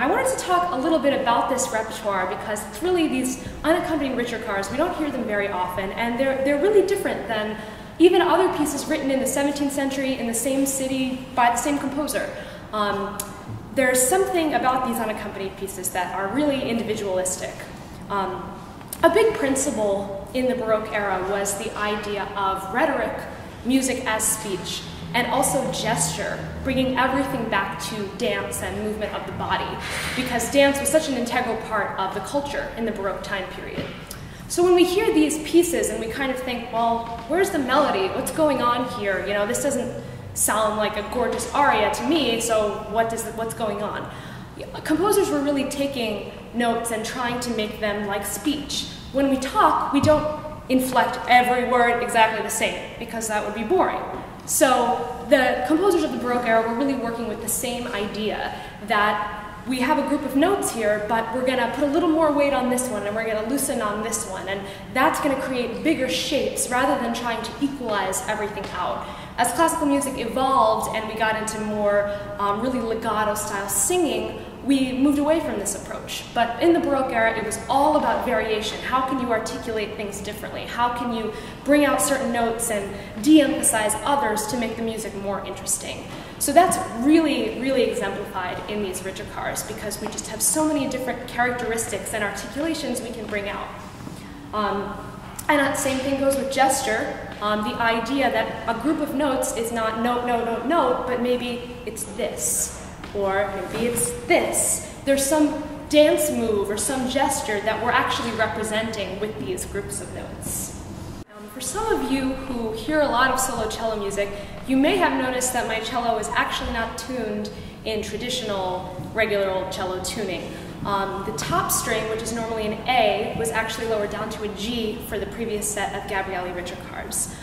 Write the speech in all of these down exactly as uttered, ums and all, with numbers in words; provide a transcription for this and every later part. I wanted to talk a little bit about this repertoire because it's really these unaccompanied ricercars, we don't hear them very often, and they're, they're really different than even other pieces written in the seventeenth century in the same city by the same composer. Um, there's something about these unaccompanied pieces that are really individualistic. Um, a big principle in the Baroque era was the idea of rhetoric, music as speech, and also gesture, bringing everything back to dance and movement of the body, because dance was such an integral part of the culture in the Baroque time period. So when we hear these pieces and we kind of think, well, where's the melody? What's going on here? You know, this doesn't sound like a gorgeous aria to me, so what does the, what's going on? Composers were really taking notes and trying to make them like speech. When we talk, we don't inflect every word exactly the same, because that would be boring. So the composers of the Baroque era were really working with the same idea, that we have a group of notes here, but we're going to put a little more weight on this one, and we're going to loosen on this one, and that's going to create bigger shapes rather than trying to equalize everything out. As classical music evolved and we got into more um, really legato-style singing, we moved away from this approach. But in the Baroque era, it was all about variation. How can you articulate things differently? How can you bring out certain notes and de-emphasize others to make the music more interesting? So that's really, really exemplified in these ricercars, because we just have so many different characteristics and articulations we can bring out. Um, and that same thing goes with gesture. Um, the idea that a group of notes is not note, note, note, note, but maybe it's this, or maybe it's this. There's some dance move or some gesture that we're actually representing with these groups of notes. Um, for some of you who hear a lot of solo cello music, you may have noticed that my cello is actually not tuned in traditional, regular old cello tuning. Um, the top string, which is normally an A, was actually lowered down to a G for the previous set of Gabrielli ricercars.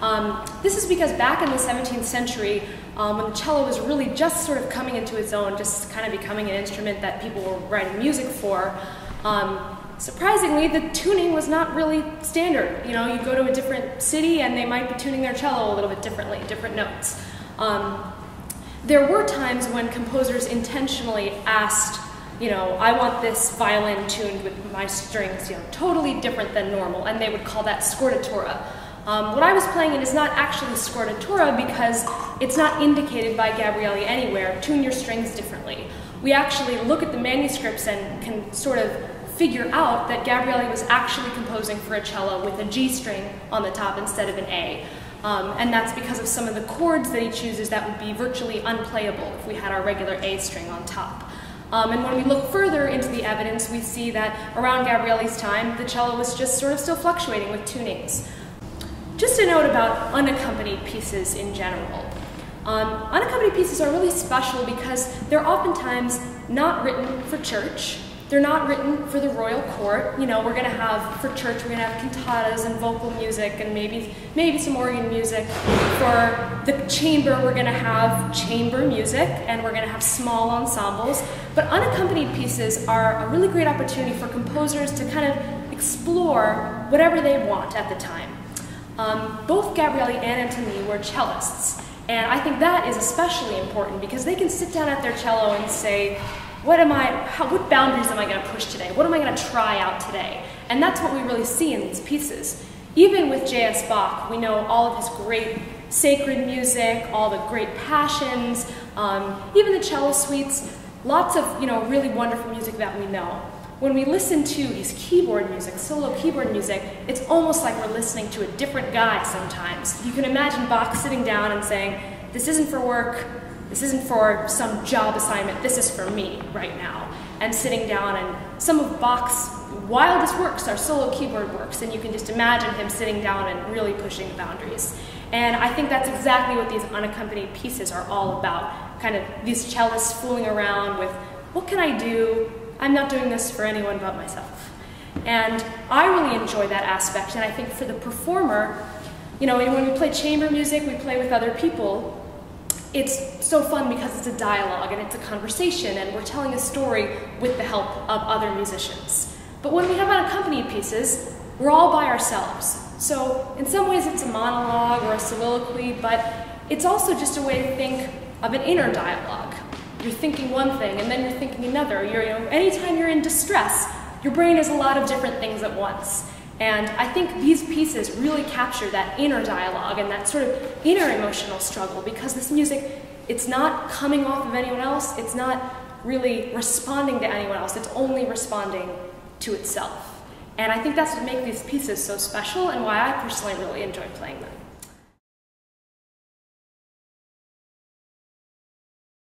Um, this is because back in the seventeenth century, um, when the cello was really just sort of coming into its own, just kind of becoming an instrument that people were writing music for, um, surprisingly, the tuning was not really standard. You know, you go to a different city and they might be tuning their cello a little bit differently, different notes. Um, there were times when composers intentionally asked, you know, I want this violin tuned with my strings, you know, totally different than normal, and they would call that scordatura. Um, what I was playing in is not actually scordatura because it's not indicated by Gabrielli anywhere. Tune your strings differently. We actually look at the manuscripts and can sort of figure out that Gabrielli was actually composing for a cello with a G string on the top instead of an A. Um, and that's because of some of the chords that he chooses that would be virtually unplayable if we had our regular A string on top. Um, and when we look further into the evidence, we see that around Gabrielli's time, the cello was just sort of still fluctuating with tunings. Just a note about unaccompanied pieces in general. Um, unaccompanied pieces are really special because they're oftentimes not written for church. They're not written for the royal court. You know, we're gonna have, for church, we're gonna have cantatas and vocal music and maybe, maybe some organ music. For the chamber, we're gonna have chamber music and we're gonna have small ensembles. But unaccompanied pieces are a really great opportunity for composers to kind of explore whatever they want at the time. Um, both Gabrielli and Antony were cellists, and I think that is especially important because they can sit down at their cello and say, what am I, how, what boundaries am I going to push today? What am I going to try out today? And that's what we really see in these pieces. Even with J S Bach, we know all of his great sacred music, all the great passions, um, even the cello suites, lots of, you know, really wonderful music that we know. When we listen to these keyboard music, solo keyboard music, it's almost like we're listening to a different guy sometimes. You can imagine Bach sitting down and saying, this isn't for work, this isn't for some job assignment, this is for me right now. And sitting down, and some of Bach's wildest works are solo keyboard works, and you can just imagine him sitting down and really pushing the boundaries. And I think that's exactly what these unaccompanied pieces are all about, kind of these cellists fooling around with, what can I do? I'm not doing this for anyone but myself. And I really enjoy that aspect, and I think for the performer, you know, when we play chamber music, we play with other people, it's so fun because it's a dialogue and it's a conversation and we're telling a story with the help of other musicians. But when we have unaccompanied pieces, we're all by ourselves. So in some ways it's a monologue or a soliloquy, but it's also just a way to think of an inner dialogue. you're thinking one thing and then you're thinking another. You're, you know, anytime you're in distress, your brain is a lot of different things at once. And I think these pieces really capture that inner dialogue and that sort of inner emotional struggle, because this music, it's not coming off of anyone else, it's not really responding to anyone else, it's only responding to itself. And I think that's what makes these pieces so special and why I personally really enjoy playing them.